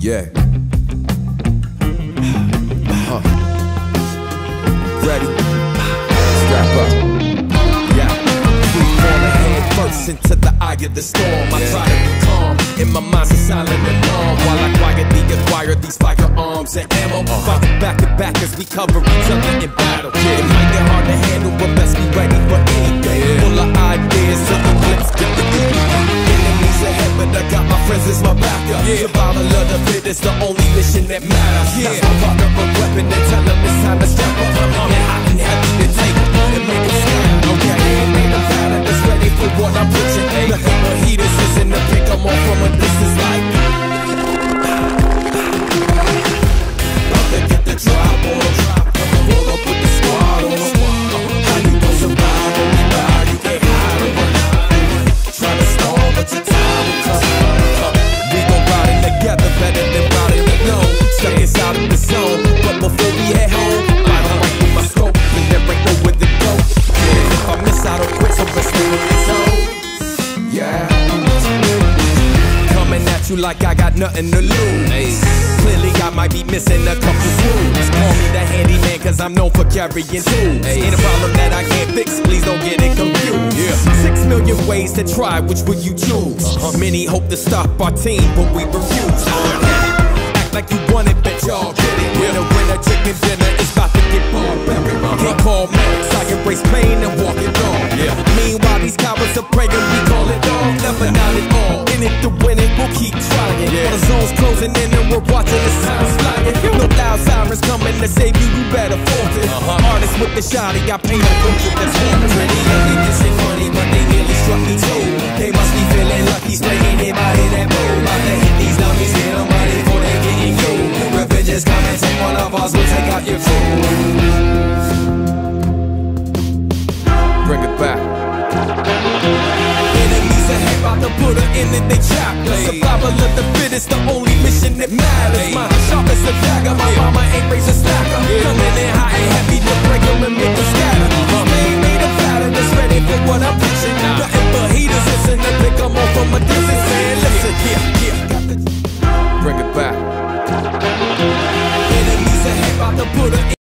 Yeah. Ready? Strap up. Yeah. We fall ahead first into the eye of the storm. I try to be calm. In my mind's a silent alarm while I quietly acquire these firearms and ammo. Fight back and back as we cover each other in battle. It might get hard to handle, but best be ready for anything. Full of ideas, other clips, get the enemies ahead, but I got my friends as my backup. Survival of the fittest, the only mission that matters. That's my rock up a weapon and tell them it's time to strap up. I'm hot and happy to take it and make it stand. Okay, ain't a pattern that's ready for what I'm preaching. The hammer heaters is in the pick, I'm on from a distance like. Get the drop on, roll up with the squad on. How you gon' survive? Only ride, you can't hide or run. Try to stall, but your time will come. We gon' ride it together, better than riding alone. Stuck inside of the zone, but before we head home, I don't like with my scope, and never know where to go. If I miss, I don't quit, so let's stay with the zone. Yeah. Coming at you like I got nothing to lose. Clearly I might be missing a couple screws. Call me the handyman cause I'm known for carrying tools. Ain't a problem that I can't fix, please don't get it confused. 6 million ways to try, which will you choose? Many hope to stop our team, but we refuse. Act like you want it, bitch, y'all get it. Winner, chicken dinner, it's about to get barbaric. Can't call max, I embrace pain and walk it off. Meanwhile these cowards are praying, we call it off. Never not at all, in it to win it, we'll keep trying. The zone's closing in and we're watching the signs flying. No loud sirens coming to save you, you better force it. Artists with the shotty, I paint a picture that's warranted. Pretty ugly, this ain't funny, but they nearly struck me too. They must be feeling lucky, spraying it by that move. About to hit these dummies, get them money before they getting you. Revenge is coming, take one of us, we'll take out your food. Bring it back. Enemies ahead, about to put her in they chapter. Survival of the fittest, the only mission that matters. My sharpest a dagger, my mama ain't raised a slacker. Coming in hot and heavy, the breaker in